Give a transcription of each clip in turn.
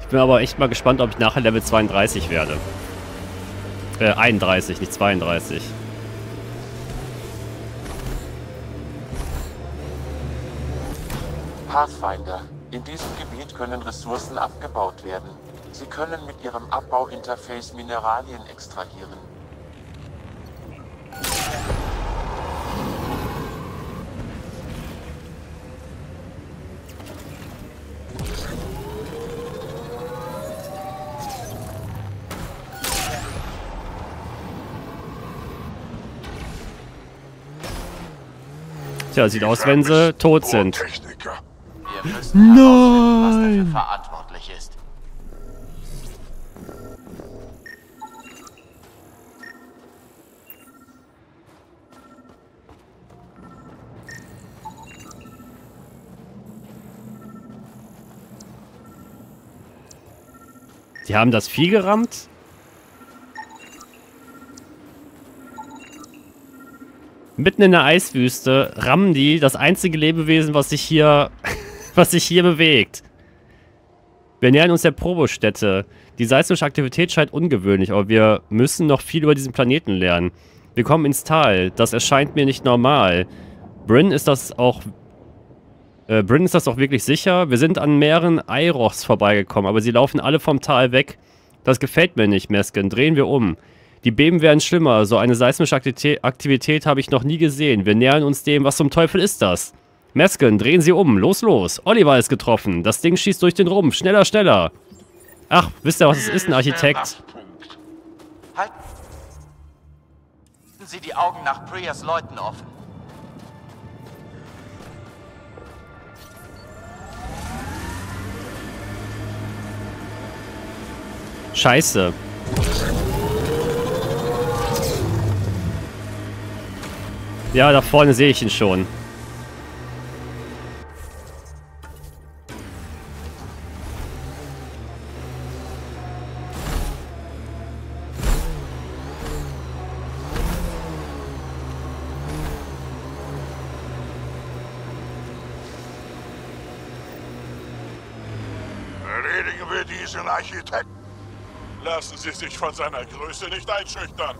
Ich bin aber echt mal gespannt, ob ich nachher Level 32 werde. 31, nicht 32. Pathfinder. In diesem Gebiet können Ressourcen abgebaut werden. Sie können mit ihrem Abbauinterface Mineralien extrahieren. Tja, sieht aus, wenn sie tot sind. Wir müssen herausfinden, was dafür verantwortlich ist. Die haben das Vieh gerammt? Mitten in der Eiswüste rammen die das einzige Lebewesen, was sich hier bewegt. Wir nähern uns der Probestätte. Die seismische Aktivität scheint ungewöhnlich, aber wir müssen noch viel über diesen Planeten lernen. Wir kommen ins Tal. Das erscheint mir nicht normal. Brynn ist das auch wirklich sicher? Wir sind an mehreren Eirochs vorbeigekommen, aber sie laufen alle vom Tal weg. Das gefällt mir nicht, Meskin. Drehen wir um. Die Beben werden schlimmer. So eine seismische Aktivität habe ich noch nie gesehen. Wir nähern uns dem. Was zum Teufel ist das? Meskin, drehen Sie um. Los, los. Oliver ist getroffen. Das Ding schießt durch den Rumpf. Schneller, schneller. Ach, wisst ihr, was es ist? Ein Architekt. Halten Sie die Augen nach Prias Leuten offen. Scheiße. Ja, da vorne sehe ich ihn schon. Erledigen wir diesen Architekten. Lassen Sie sich von seiner Größe nicht einschüchtern.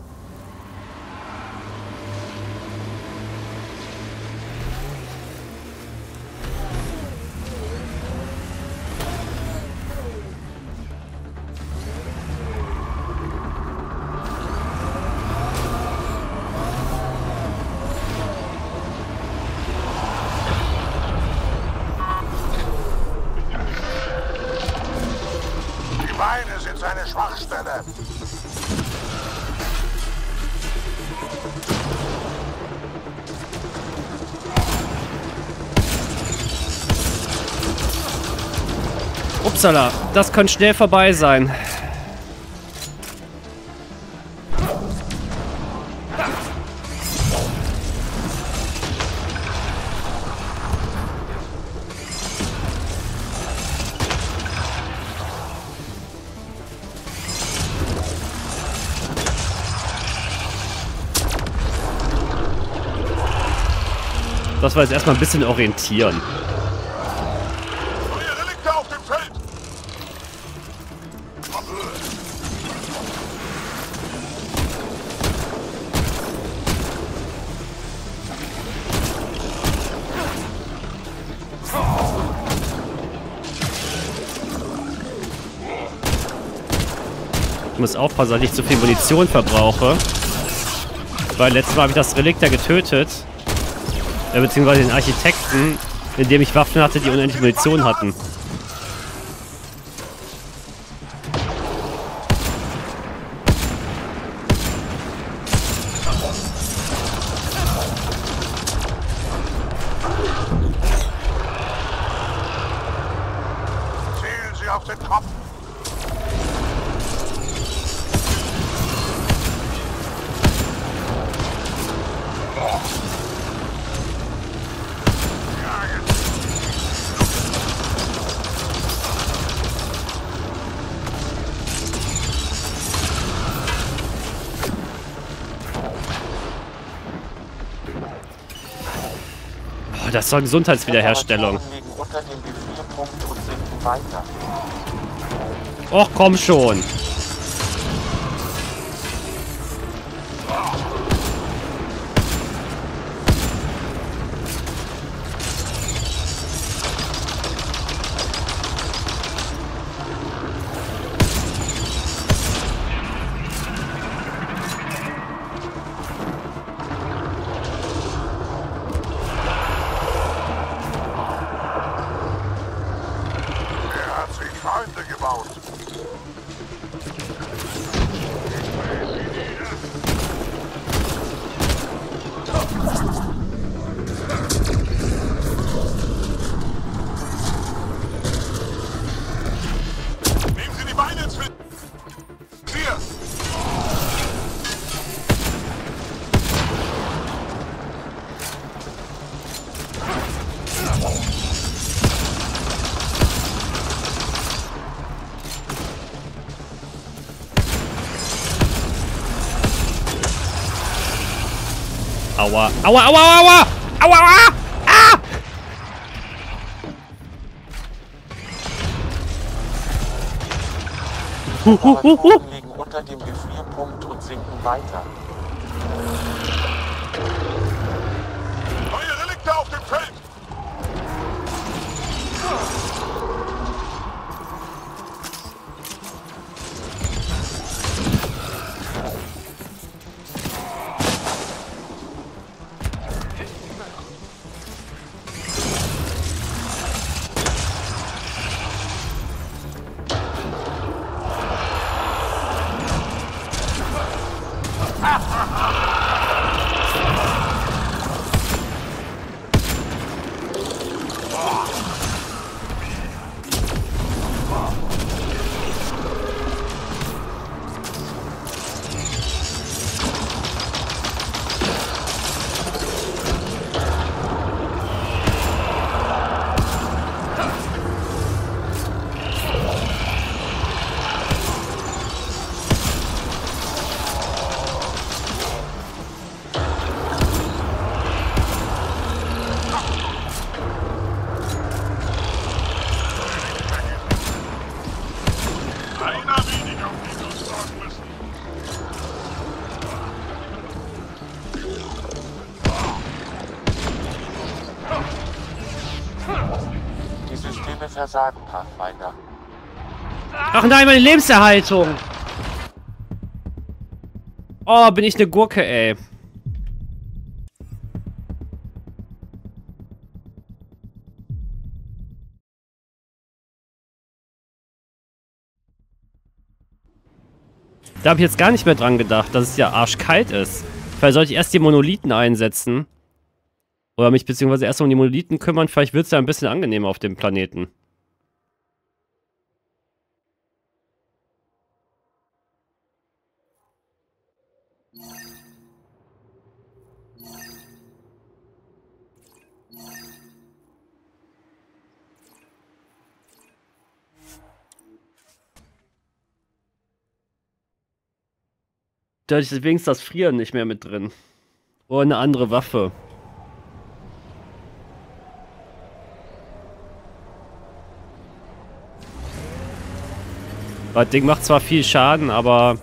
Upsala, das könnte schnell vorbei sein. Das war jetzt erstmal ein bisschen orientieren. Ich muss aufpassen, dass ich nicht zu viel Munition verbrauche. Weil letztes Mal habe ich das Relikt da getötet. Beziehungsweise den Architekten, indem ich Waffen hatte, die unendliche Munition hatten. Zielen Sie auf den Kopf! Das ist doch Gesundheitswiederherstellung. weiter. Och, komm schon. Aua, aua, aua, aua, aua, aua, ah! Die Barracken liegen unter dem Gefrierpunkt und sinken weiter. Neue Relikte auf dem Feld! Versagen, Pathfinder. Ach nein, meine Lebenserhaltung! Oh, bin ich eine Gurke, ey. Da habe ich jetzt gar nicht mehr dran gedacht, dass es ja arschkalt ist. Vielleicht sollte ich erst die Monolithen einsetzen. Oder mich beziehungsweise erst um die Monolithen kümmern. Vielleicht wird es ja ein bisschen angenehmer auf dem Planeten. Da ist wenigstens das Frieren nicht mehr mit drin. Oder eine andere Waffe. Das Ding macht zwar viel Schaden, aber...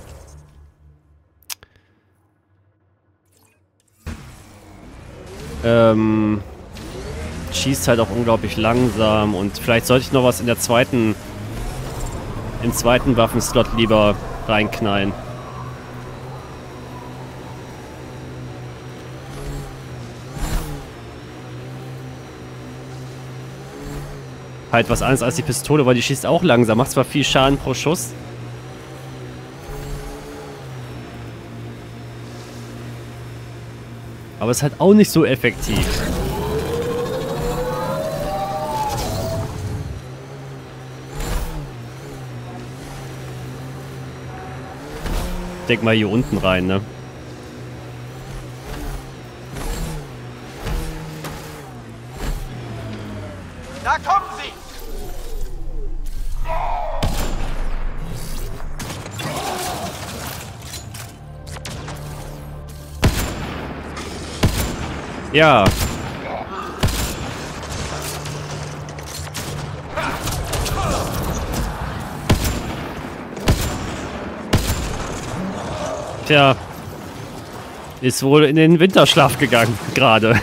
schießt halt auch unglaublich langsam und vielleicht sollte ich noch was in der zweiten... im zweiten Waffenslot lieber reinknallen. Halt was anderes als die Pistole, weil die schießt auch langsam. Macht zwar viel Schaden pro Schuss. Aber ist halt auch nicht so effektiv. Ich denk mal hier unten rein, ne? Ja. Tja. Ist wohl in den Winterschlaf gegangen, gerade.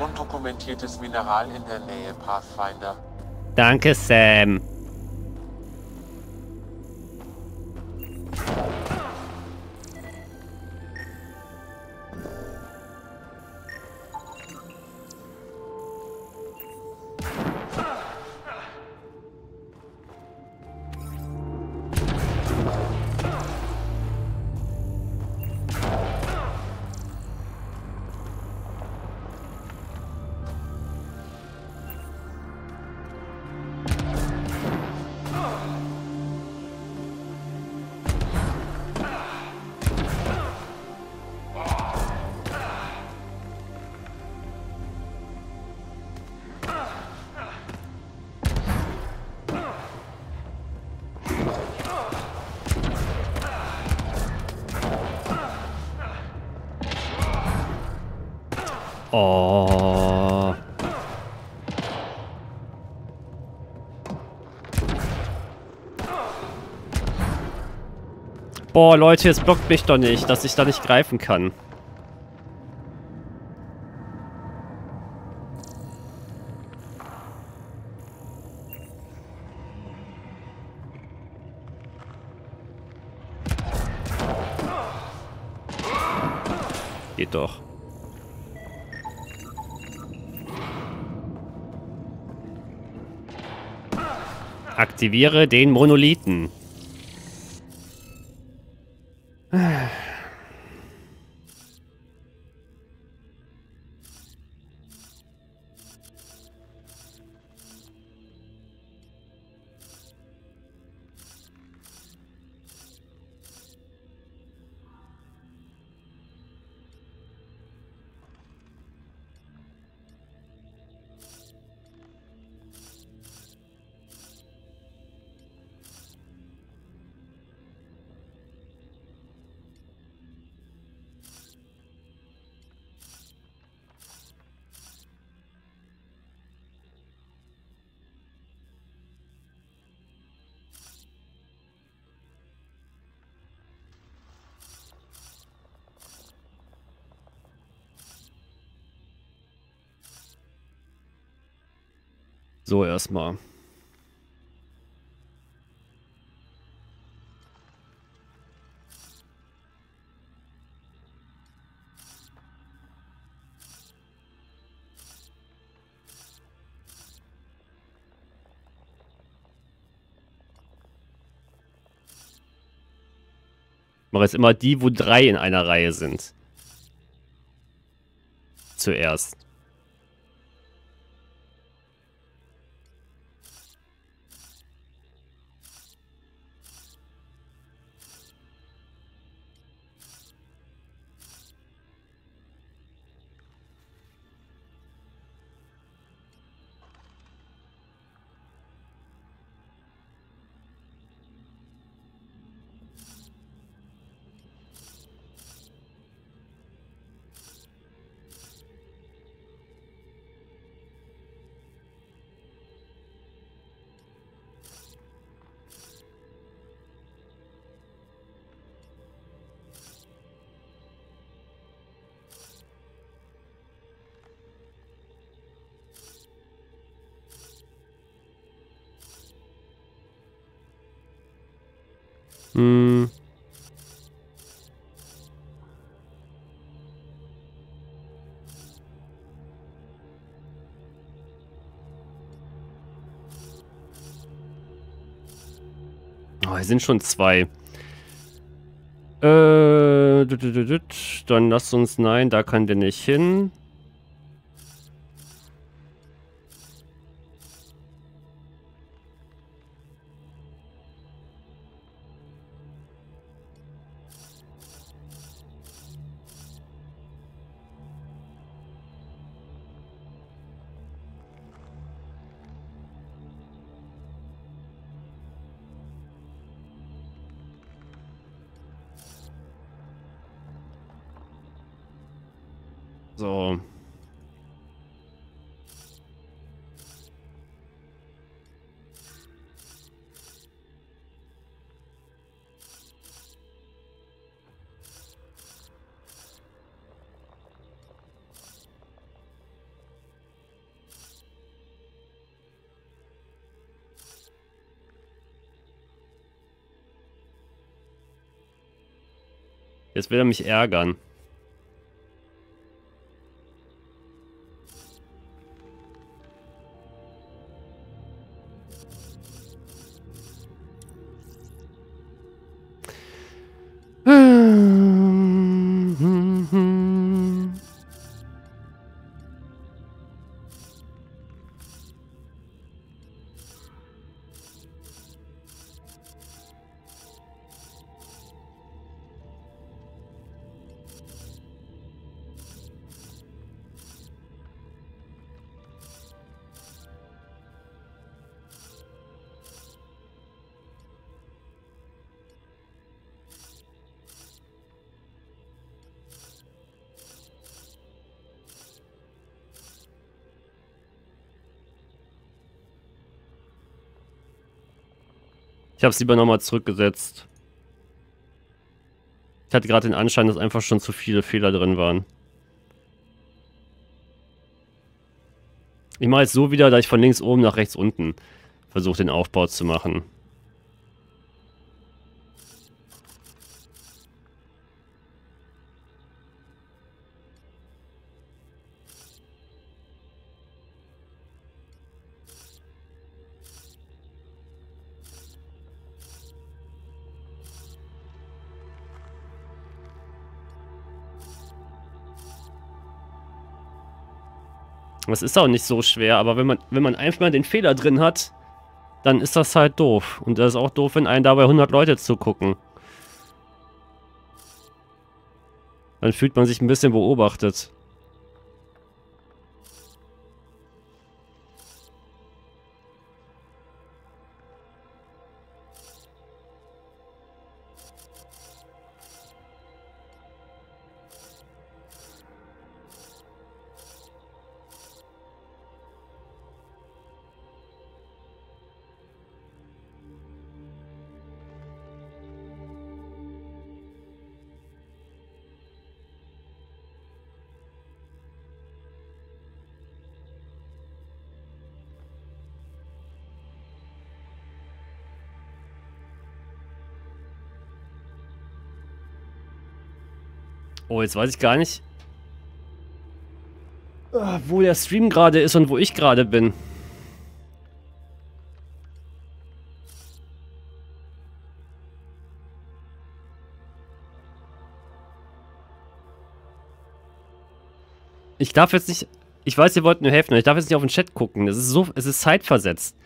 Undokumentiertes Mineral in der Nähe, Pathfinder. Danke, Sam. Oh. Boah, Leute, es blockt mich doch nicht, dass ich da nicht greifen kann. Geht doch. Aktiviere den Monolithen. So erstmal. Ich mache jetzt immer die, wo 3 in einer Reihe sind. Zuerst. Hm. Oh, hier sind schon 2. Dann lass uns... Nein, da kann der nicht hin. So. Jetzt will er mich ärgern. Ich habe es lieber nochmal zurückgesetzt. Ich hatte gerade den Anschein, dass einfach schon zu viele Fehler drin waren. Ich mache jetzt so wieder, dass ich von links oben nach rechts unten versuche, den Aufbau zu machen. Das ist auch nicht so schwer, aber wenn man einfach mal den Fehler drin hat, dann ist das halt doof. Und das ist auch doof, wenn einem dabei 100 Leute zugucken. Dann fühlt man sich ein bisschen beobachtet. Oh, jetzt weiß ich gar nicht, wo der Stream gerade ist und wo ich gerade bin. Ich darf jetzt nicht... Ich weiß, ihr wollt mir helfen, aber ich darf jetzt nicht auf den Chat gucken. Das ist so, es ist zeitversetzt.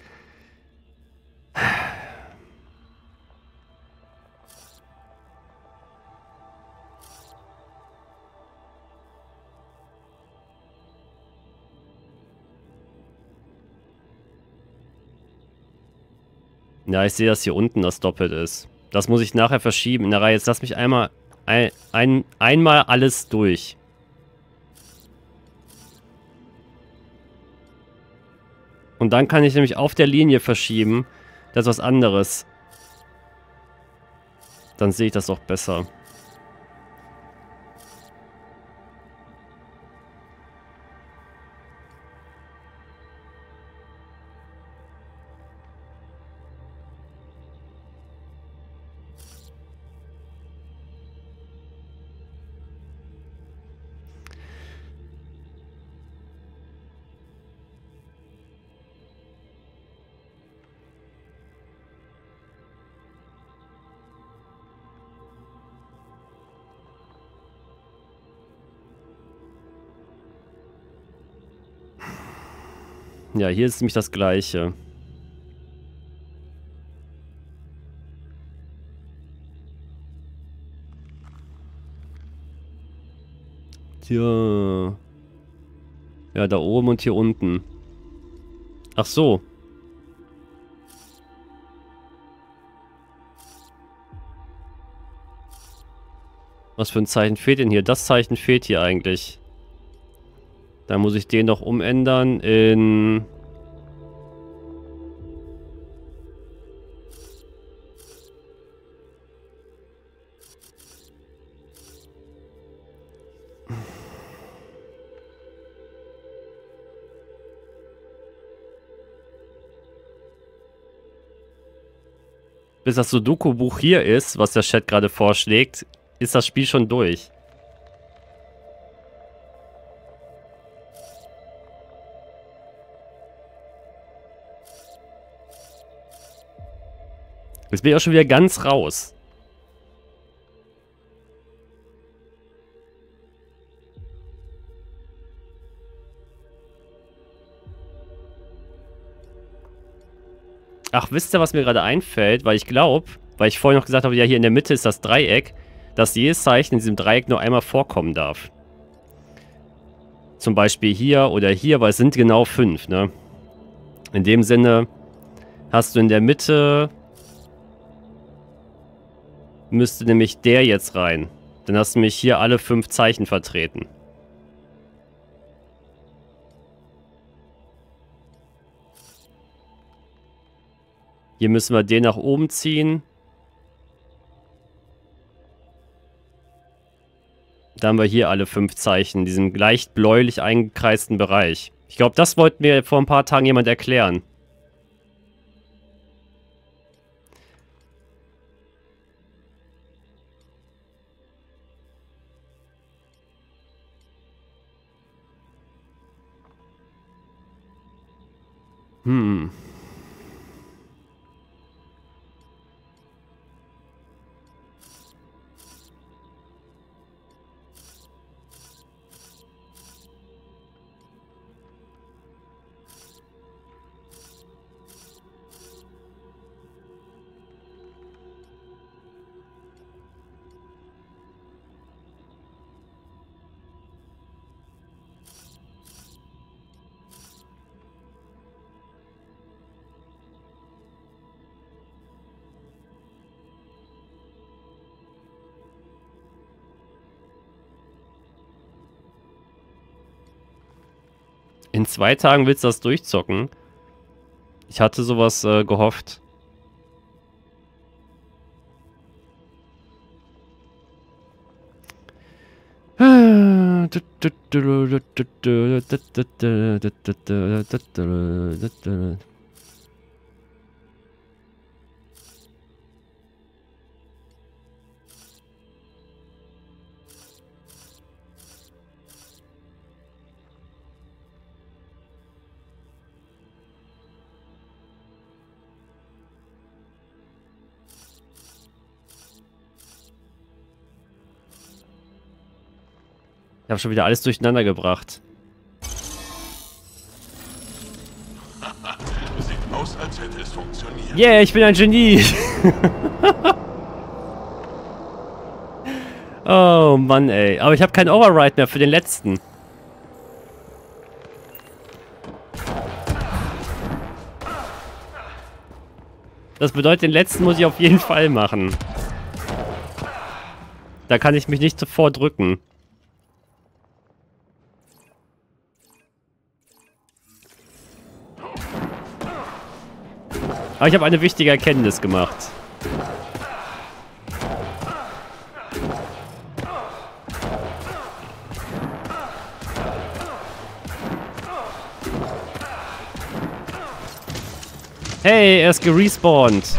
Ja, ich sehe, dass hier unten das doppelt ist. Das muss ich nachher verschieben. Na, jetzt lass mich einmal alles durch. Und dann kann ich nämlich auf der Linie verschieben. Das ist was anderes. Dann sehe ich das doch besser. Ja, hier ist nämlich das Gleiche. Hier. Ja, da oben und hier unten. Ach so. Was für ein Zeichen fehlt denn hier? Das Zeichen fehlt hier eigentlich. Dann muss ich den noch umändern in... Bis das Sudoku-Buch hier ist, was der Chat gerade vorschlägt, ist das Spiel schon durch. Jetzt bin ich auch schon wieder ganz raus. Ach, wisst ihr, was mir gerade einfällt? Weil ich glaube, weil ich vorhin noch gesagt habe, ja, hier in der Mitte ist das Dreieck, dass jedes Zeichen in diesem Dreieck nur einmal vorkommen darf. Zum Beispiel hier oder hier, weil es sind genau 5, ne? In dem Sinne hast du in der Mitte... müsste nämlich der jetzt rein. Dann hast du nämlich hier alle 5 Zeichen vertreten. Hier müssen wir den nach oben ziehen. Dann haben wir hier alle 5 Zeichen, in diesem leicht bläulich eingekreisten Bereich. Ich glaube, das wollte mir vor ein paar Tagen jemand erklären. In 2 Tagen willst du das durchzocken? Ich hatte sowas gehofft. Ich habe schon wieder alles durcheinander gebracht. Sieht aus, als hätte es funktioniert. Yeah, ich bin ein Genie. Oh Mann, ey. Aber ich habe keinen Override mehr für den letzten. Das bedeutet, den letzten muss ich auf jeden Fall machen. Da kann ich mich nicht zuvor drücken. Aber ich habe eine wichtige Erkenntnis gemacht. Hey, er ist gerespawnt.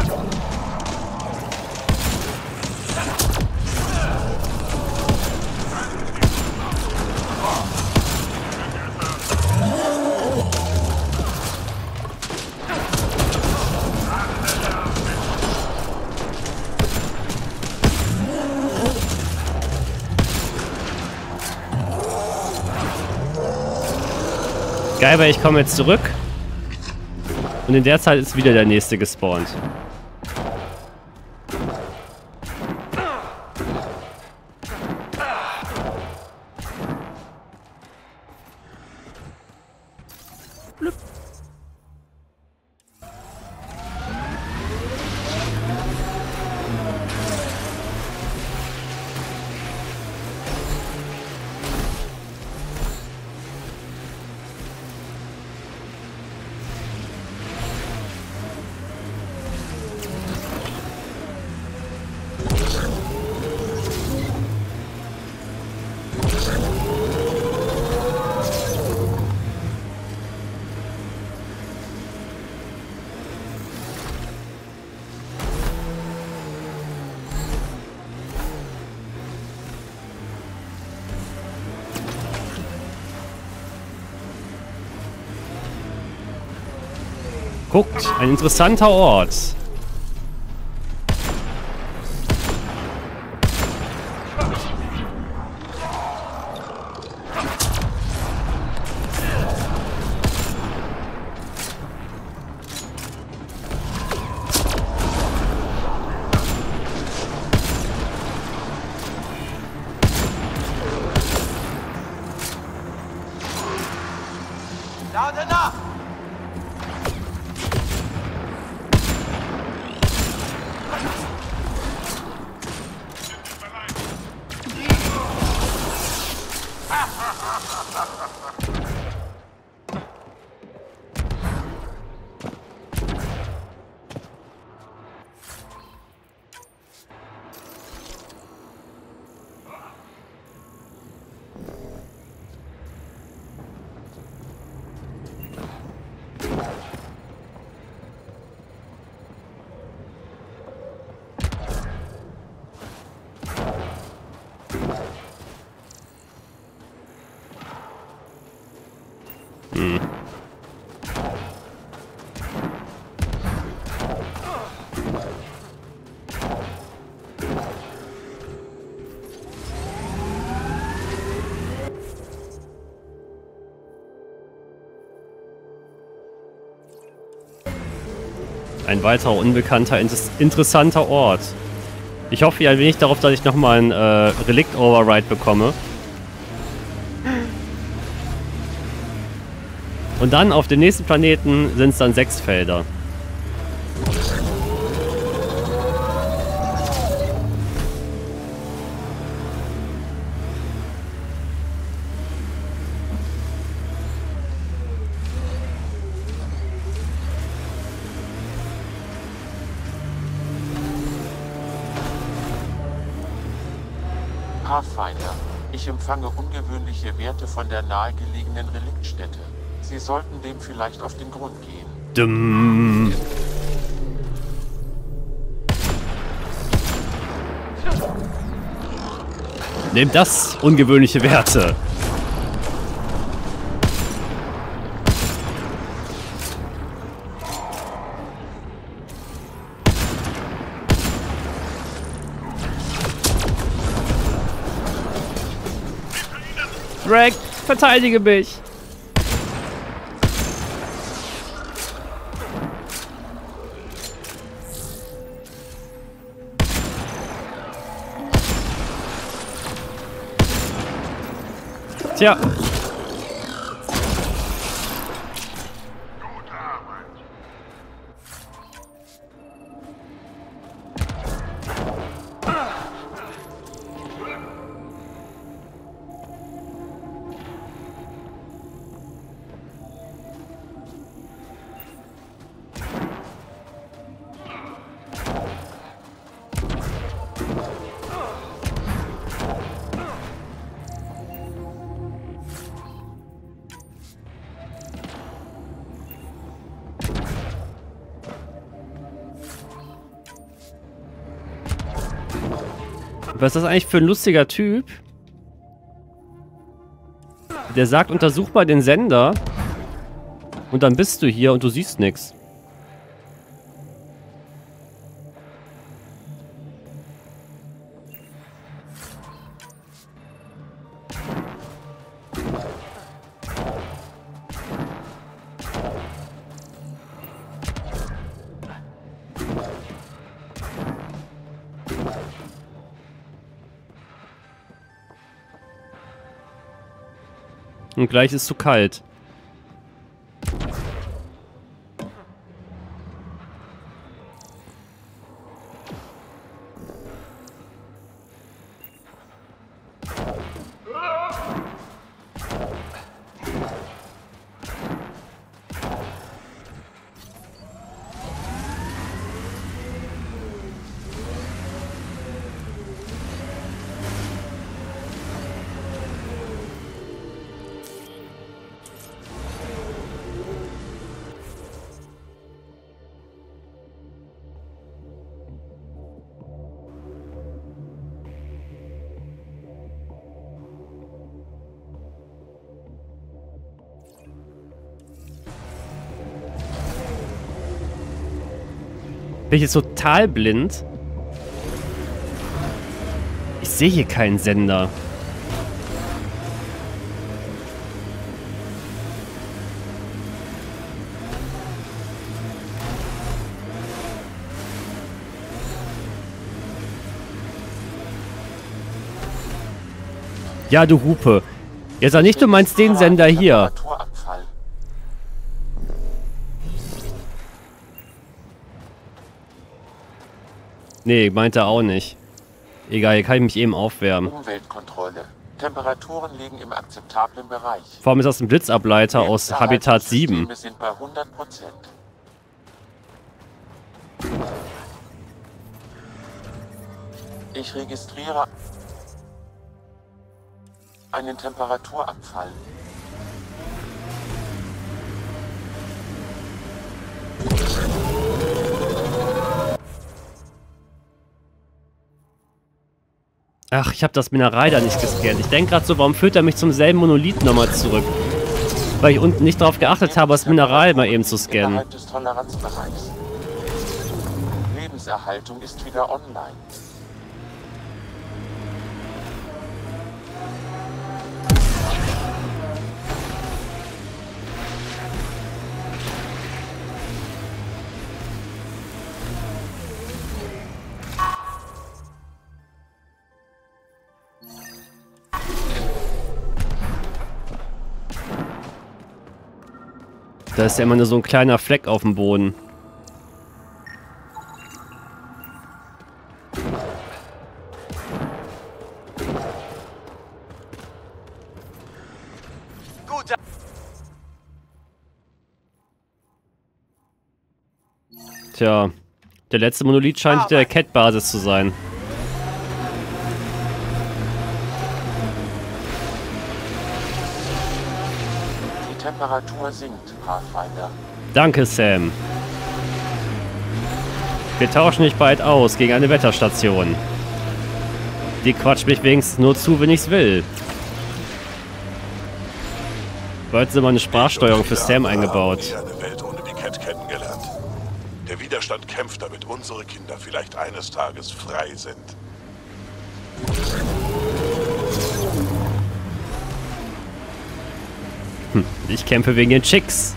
Aber ich komme jetzt zurück und in der Zeit ist wieder der nächste gespawnt. Blip. Guckt, ein interessanter Ort. Ein weiterer unbekannter, interessanter Ort. Ich hoffe ja ein wenig darauf, dass ich nochmal einen Relikt-Override bekomme. Und dann auf dem nächsten Planeten sind es dann 6 Felder. Pathfinder, ich empfange ungewöhnliche Werte von der nahegelegenen Reliktstätte. Sie sollten dem vielleicht auf den Grund gehen. Dumm. Nehmt das, ungewöhnliche Werte. Drag, verteidige mich. Tja. Was ist das eigentlich für ein lustiger Typ? Der sagt, untersuch mal den Sender. Und dann bist du hier und du siehst nichts. Und gleich ist es zu kalt. Bin ich jetzt total blind? Ich sehe hier keinen Sender. Ja, du Hupe. Jetzt sag nicht, du meinst den Sender hier. Nee, meint er auch nicht. Egal, hier kann ich mich eben aufwärmen. Umweltkontrolle. Temperaturen liegen im akzeptablen Bereich. Vor allem ist das ein Blitzableiter aus Habitat 7. Sind bei 100%. Ich registriere einen Temperaturabfall. Ach, ich habe das Mineral da nicht gescannt. Ich denke gerade so, warum führt er mich zum selben Monolith nochmal zurück? Weil ich unten nicht darauf geachtet habe, das Mineral mal eben zu scannen. Innerhalb des Toleranzbereichs. Lebenserhaltung ist wieder online. Da ist ja immer nur so ein kleiner Fleck auf dem Boden. Gut. Tja, der letzte Monolith scheint der Cat-Basis zu sein. Temperatur sinkt, Pathfinder. Danke, Sam. Wir tauschen dich bald aus gegen eine Wetterstation. Die quatscht mich wenigstens nur zu, wenn ich's will. Bald sind wir eine Sprachsteuerung für Sam eingebaut. Eine Welt ohne die Cat kennengelernt. Der Widerstand kämpft, damit unsere Kinder vielleicht eines Tages frei sind. Ich kämpfe wegen den Chicks.